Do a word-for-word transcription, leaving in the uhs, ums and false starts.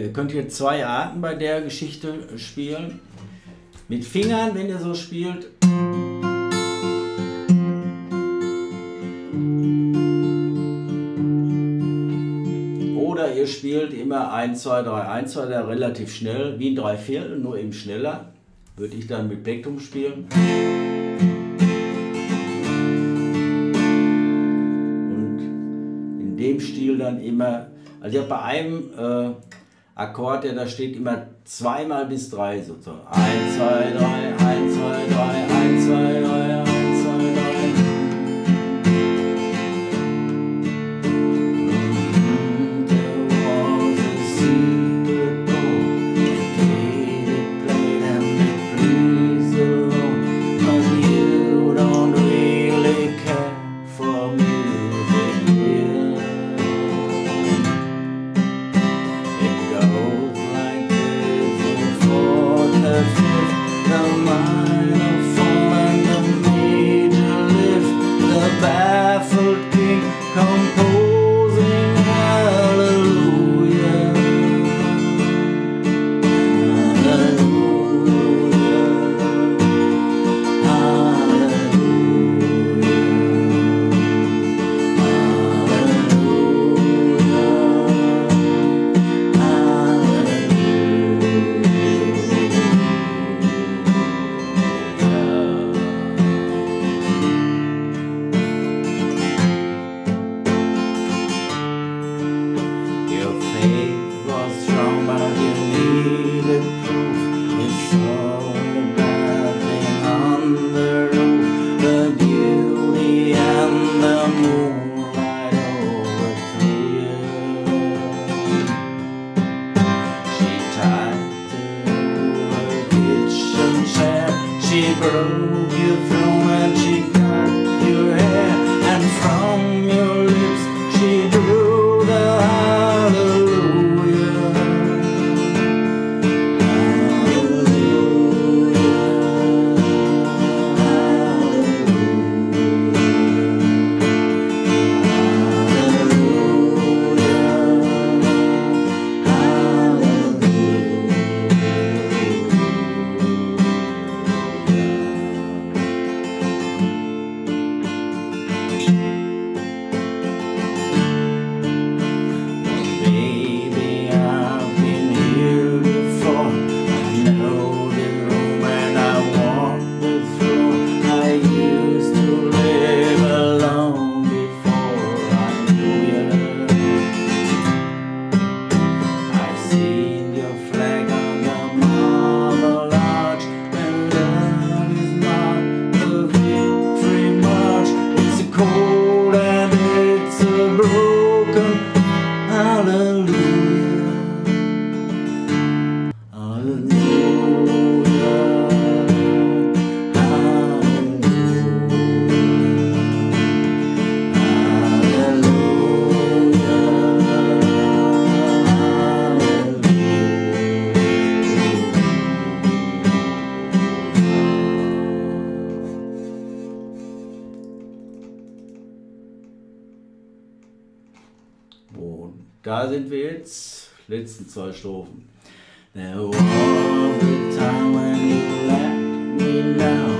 Ihr könnt hier zwei Arten bei der Geschichte spielen. Mit Fingern, wenn ihr so spielt. Oder ihr spielt immer eins, zwei, drei, eins, zwei, der relativ schnell, wie ein Dreiviertel, nur eben schneller. Würde ich dann mit Plektrum spielen. Und in dem Stil dann immer, also ich habe bei einem äh, Akkord, der da steht, immer zweimal bis drei sozusagen. Da sind wir jetzt, letzten zwei Strophen. There was a time when you let me know.